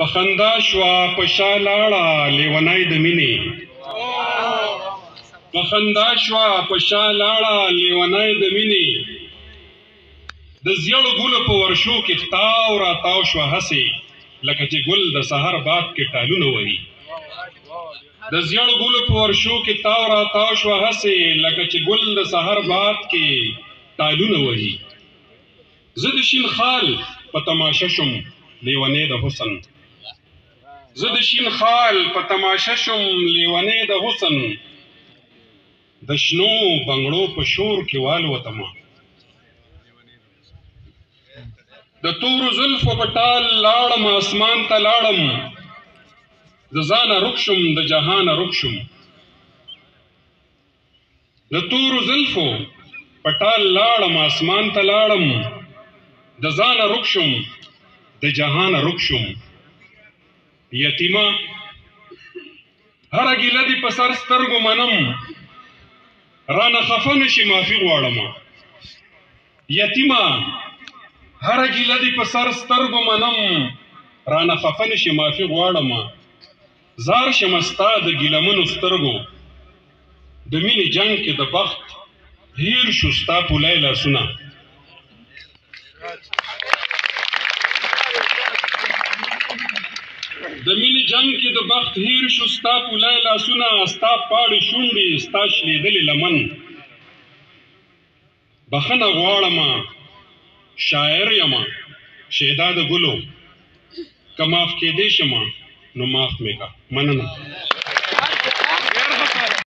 پخندا شوا پشا لاړه لیونای د مینې، پخندا شوا پشا لاړه لیونای د مینې، د زیړ ګل په ورشو کې تاو را تاو شو هسي لکه چې ګل د سحر باد کې ټالونه وری، د زیړ ګل په ورشو کې تاو را تاو شو هسي لکه چې ګل د سحر باد کې ټالونه وری، زه د شین خال په تماشه شوم لیونی د حسن، زه د شین خال په تماشه شوم لیونی د حسن، د شنو بنګړو په شور کې والوتمه، د تورو زلفو په ټال لاړم اسمان ته لاړم، د ځانه رک شوم د جهانه رک شوم، د تورو زلفو په ټال لاړم اسمان ته لاړم، د ځانه رک شوم د جهان رخشم یتیما، هر ګیله دې په سر سترګو منم رانه خفه نشي معافي غواړم، یتیما هر ګیله دې په سر سترګو منم رانه خفه نشي معافي غواړم، زار شمستا د ګیلمنو سترګو د مینې جنگ کې د بخت هیر شو ستا پولای لاسونه، د مینې جنگ کې د بخت هیر شو ستا پولای لاسونه، ستا پاړې شونډې ستا شلیدلې لمن، بخنه غواړمه شاعر یمه شیدا د ګلو که معاف کېدی شمه نو معاف مې کا. مننه.